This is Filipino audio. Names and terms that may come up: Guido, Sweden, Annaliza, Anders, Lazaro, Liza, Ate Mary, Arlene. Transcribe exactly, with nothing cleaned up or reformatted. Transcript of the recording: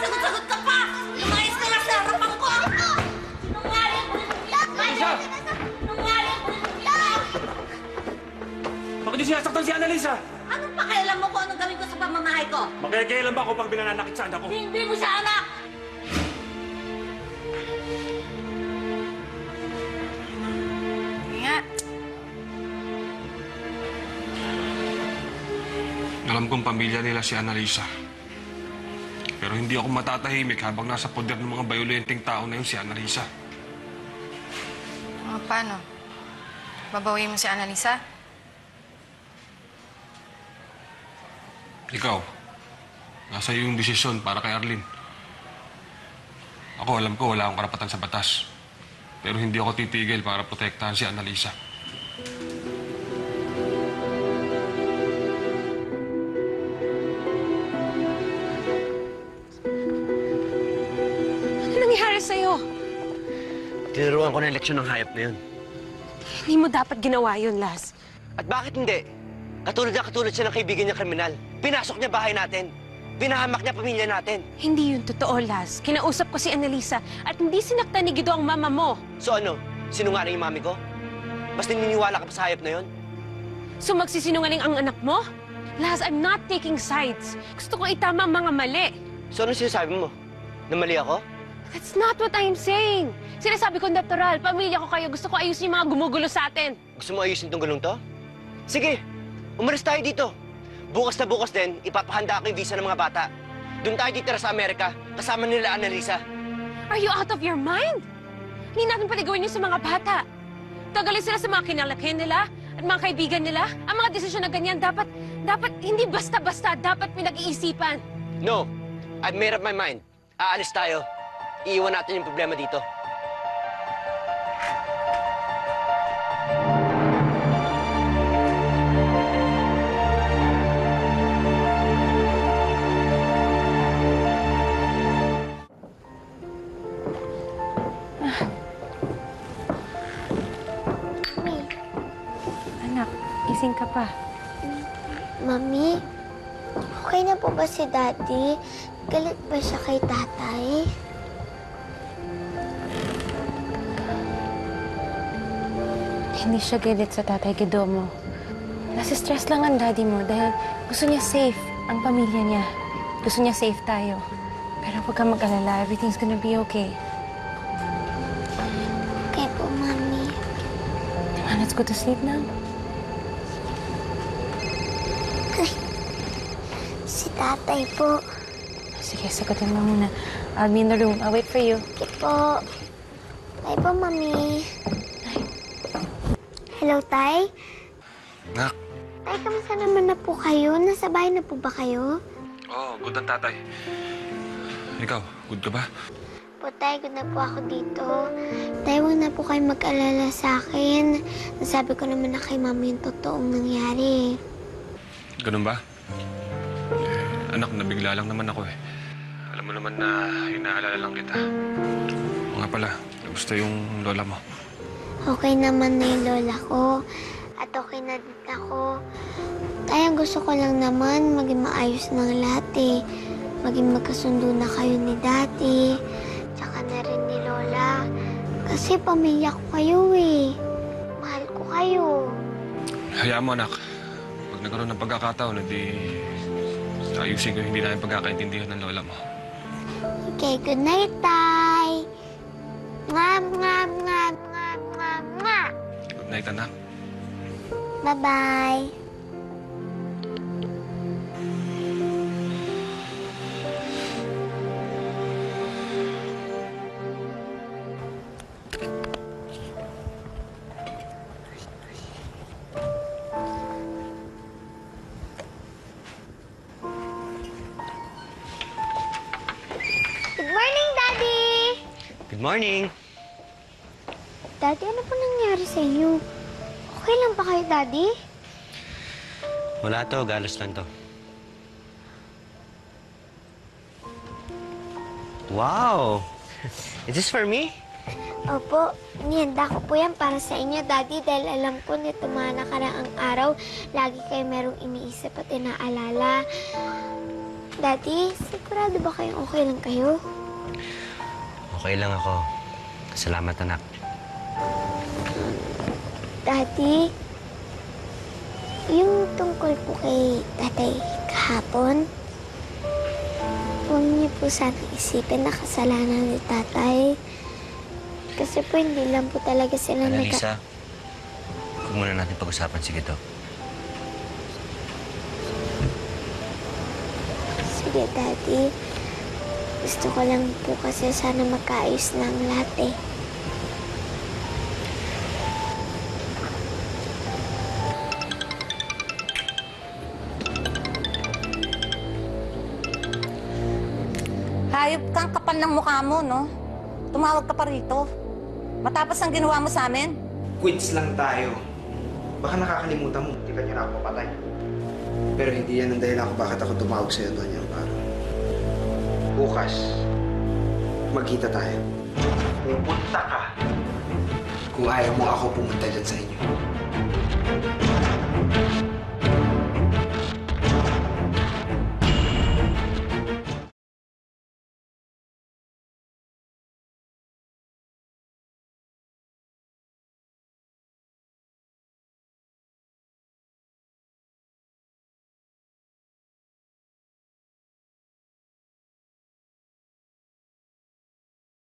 sagot-sagot ka pa! Umayos ka lang sa harapan ko! Sinungaling ko rin siya! Liza! Sinungaling ko rin siya! Bakit yung sinasaktan si Annaliza? Anong pakialam mo kung anong gawin ko sa pamamahay ko? Magkakailan ba ako pag binananakit sa anak ko? Hindi mo siya anak! Alam kong pamilya nila si Annaliza. Pero hindi ako matatahimik habang nasa poder ng mga bayolenteng tao na yun si Annaliza. O, paano? Babawi mo si Annaliza? Ikaw, nasa iyo yung desisyon para kay Arlene. Ako, alam ko wala akong karapatan sa batas. Pero hindi ako titigil para protektahan si Annaliza. Tinuruan ko na eleksyon ng hayop na yun. Hindi mo dapat ginawa yun, Laz. At bakit hindi? Katulad na katulad siya ng kaibigan niya kriminal. Pinasok niya bahay natin. Pinahamak niya pamilya natin. Hindi yun totoo, Laz. Kinausap ko si Annaliza at hindi sinaktan ni Guido ang mama mo. So ano? Sinungaling yung mami ko? Mas naniniwala ka pa sa hayop na yun? So magsisinungaling ang anak mo? Laz, I'm not taking sides. Gusto ko itama ang mga mali. So ano sinasabi mo? Na mali ako? That's not what I'm saying. Sinasabi ko natural. Pamilya ko kayo. Gusto ko ayusin yung mga gumugulo sa atin. Gusto mo ayusin itong gulong to? Sige, umalis tayo dito. Bukas na bukas din, ipapahanda ako yung visa ng mga bata. Doon tayo titira sa Amerika, kasama nila Annaliza. Are you out of your mind? Hindi natin pala gawin yun sa mga bata. Tagalin sila sa mga kinalakihan nila at mga kaibigan nila. Ang mga desisyon na ganyan dapat, dapat hindi basta-basta, dapat pinag-iisipan. No, I've made up my mind. Aalis tayo. Iiwan natin yung problema dito. Ah. Mami. Anak, ising ka pa. Mami, okay na po ba si Daddy? Galit ba siya kay Tatay? Hindi siya galit sa Tatay Guido mo. Nasistress lang ang daddy mo dahil gusto niya safe ang pamilya niya. Gusto niya safe tayo. Pero huwag kang mag-alala, everything's gonna be okay. Okay po, Mami. Now, let's go to sleep now. Ay, si Tatay po. Sige, sagutin mo muna. I'll be in the room. I'll wait for you. Okay po. Bye po, Mami. Hello, Tay? Nak. Tay, kamusta naman na po kayo? Nasa bahay na po ba kayo? Oo, oh, good ang tatay. Ikaw, good ka ba? Po, Tay, good na po ako dito. Tay, huwag na po kayo mag-alala sa akin. Nasabi ko naman na kay Mami yung totoong nangyari. Ganun ba? Anak, nabigla lang naman ako eh. Alam mo naman na inaalala lang kita. O nga pala, gusto yung lola mo. Okay naman na yung lola ko. At okay na din ako. Kaya gusto ko lang naman maging maayos ng lahat eh. Maging magkasundo na kayo ni Daddy. Tsaka na rin ni Lola. Kasi pamilya ko kayo eh. Mahal ko kayo. Hayaan mo, anak. Pag nagkaroon ng pagkakataon, hindi ayusin ko hindi namin pagkakaintindihan ng lola mo. Okay, good night, Tay. Ngam, ngam, ngam. Good night, anak. Bye-bye. Good morning, Daddy! Good morning! Daddy, ano po nangyari sa inyo? Okay lang pa kayo, Daddy? Wala to. Galos lang to. Wow! Is this for me? Opo. Nihanda ko po yan para sa inyo, Daddy, dahil alam ko nito mga nakaraang araw, lagi kayo merong iniisip at inaalala. Daddy, sigurado ba kayong okay lang kayo? Okay lang ako. Salamat, anak. Daddy, yung tungkol po kay tatay kahapon, huwag niyo po sana isipin na kasalanan ni tatay. Kasi po hindi lang po talaga sila nag... Annaliza, huwag muna natin pag-usapan. Sige to. Sige, Daddy. Gusto ko lang po kasi sana magkaayos na ang lahat eh. Hayop kang kapal ng mukha mo, no? Tumawag ka pa rito. Matapos ang ginawa mo sa amin? Quits lang tayo. Baka nakakalimutan mo. Di ba niya na ako mapatay? Pero hindi yan ang dahilan ko bakit ako tumawag sa'yo, Doña Amparo. Bukas, magkita tayo. Pupunta ka kung ayaw mo ako pumunta dyan sa inyo.